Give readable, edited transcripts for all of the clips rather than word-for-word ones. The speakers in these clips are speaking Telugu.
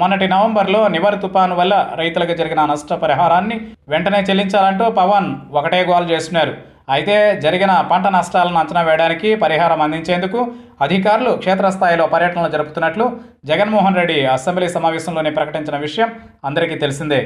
మొన్నటి నవంబర్లో నివర్ తుపాను వల్ల రైతులకు జరిగిన నష్టపరిహారాన్ని వెంటనే చెల్లించాలంటూ పవన్ ఒకటే గోల్ చేస్తున్నారు. అయితే జరిగిన పంట నష్టాలను అంచనా వేయడానికి, పరిహారం అందించేందుకు అధికారులు క్షేత్రస్థాయిలో పర్యటనలు జరుపుతున్నట్లు జగన్మోహన్ రెడ్డి అసెంబ్లీ సమావేశంలోనే ప్రకటించిన విషయం అందరికీ తెలిసిందే.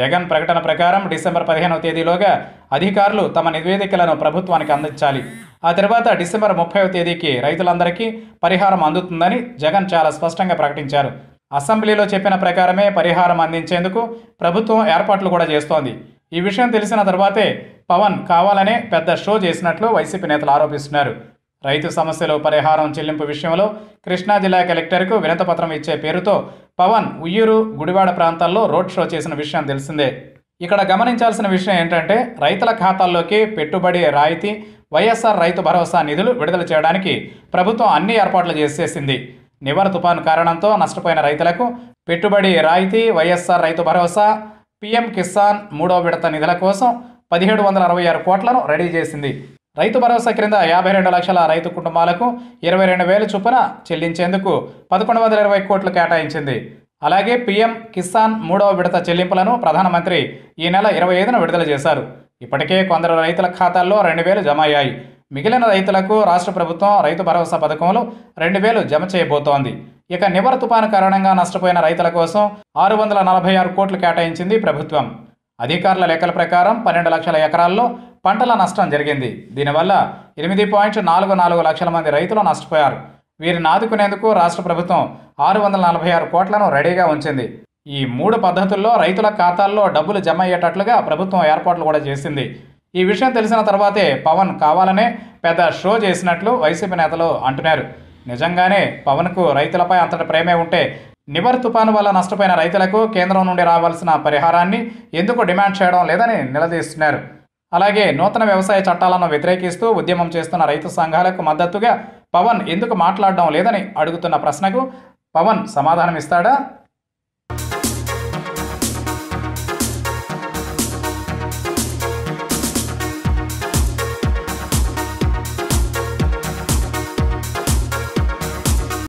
జగన్ ప్రకటన ప్రకారం డిసెంబర్ 15వ తేదీలోగా అధికారులు తమ నివేదికలను ప్రభుత్వానికి అందించాలి. ఆ తర్వాత డిసెంబర్ 30వ తేదీకి రైతులందరికీ పరిహారం అందుతుందని జగన్ చాలా స్పష్టంగా ప్రకటించారు. అసెంబ్లీలో చెప్పిన ప్రకారమే పరిహారం అందించేందుకు ప్రభుత్వం ఏర్పాట్లు కూడా చేస్తోంది. ఈ విషయం తెలిసిన తర్వాతే పవన్ కావాలనే పెద్ద షో చేసినట్లు వైసీపీ నేతలు ఆరోపిస్తున్నారు. రైతు సమస్యలు పరిహారం చెల్లింపు విషయంలో కృష్ణా జిల్లా కలెక్టర్కు వినతిపత్రం ఇచ్చే పేరుతో పవన్ ఉయ్యూరు, గుడివాడ ప్రాంతాల్లో రోడ్ షో చేసిన విషయం తెలిసిందే. ఇక్కడ గమనించాల్సిన విషయం ఏంటంటే, రైతుల ఖాతాల్లోకి పెట్టుబడి రాయితీ, వైఎస్ఆర్ రైతు భరోసా నిధులు విడుదల చేయడానికి ప్రభుత్వం అన్ని ఏర్పాట్లు చేసేసింది. నివర్ తుపాను కారణంతో నష్టపోయిన రైతులకు పెట్టుబడి రాయితీ, వైఎస్ఆర్ రైతు భరోసా, పీఎం కిసాన్ 3వ విడత నిధుల కోసం 1766 కోట్లను రెడీ చేసింది. రైతు భరోసా క్రింద 52 లక్షల రైతు కుటుంబాలకు 22,000 చొప్పున చెల్లించేందుకు 1,120 కోట్లు కేటాయించింది. అలాగే పీఎం కిసాన్ 3వ విడత చెల్లింపులను ప్రధానమంత్రి ఈ నెల 25న విడుదల చేశారు. ఇప్పటికే కొందరు రైతుల ఖాతాల్లో 2,000 జమ అయ్యాయి. మిగిలిన రైతులకు రాష్ట్ర ప్రభుత్వం రైతు భరోసా పథకంలో 2,000 జమ చేయబోతోంది. ఇక నివర్ తుపాను కారణంగా నష్టపోయిన రైతుల కోసం 646 కోట్లు కేటాయించింది ప్రభుత్వం. అధికారుల లెక్కల ప్రకారం 12 లక్షల ఎకరాల్లో పంటల నష్టం జరిగింది. దీనివల్ల 8.44 లక్షల మంది రైతులు నష్టపోయారు. వీరిని ఆదుకునేందుకు రాష్ట్ర ప్రభుత్వం 646 కోట్లను రెడీగా ఉంచింది. ఈ 3 పద్ధతుల్లో రైతుల ఖాతాల్లో డబ్బులు జమ అయ్యేటట్లుగా ప్రభుత్వం ఏర్పాట్లు కూడా చేసింది. ఈ విషయం తెలిసిన తర్వాతే పవన్ కావాలనే పెద్ద షో చేసినట్లు వైసీపీ నేతలు అంటున్నారు. నిజంగానే పవన్కు రైతులపై అంతటి ప్రేమే ఉంటే నివర్ తుపాను వల్ల నష్టపోయిన రైతులకు కేంద్రం నుండి రావాల్సిన పరిహారాన్ని ఎందుకు డిమాండ్ చేయడం లేదని నిలదీస్తున్నారు. అలాగే నూతన వ్యవసాయ చట్టాలను వ్యతిరేకిస్తూ ఉద్యమం చేస్తున్న రైతు సంఘాలకు మద్దతుగా పవన్ ఎందుకు మాట్లాడడం లేదని అడుగుతున్న ప్రశ్నకు పవన్ సమాధానం ఇస్తాడా?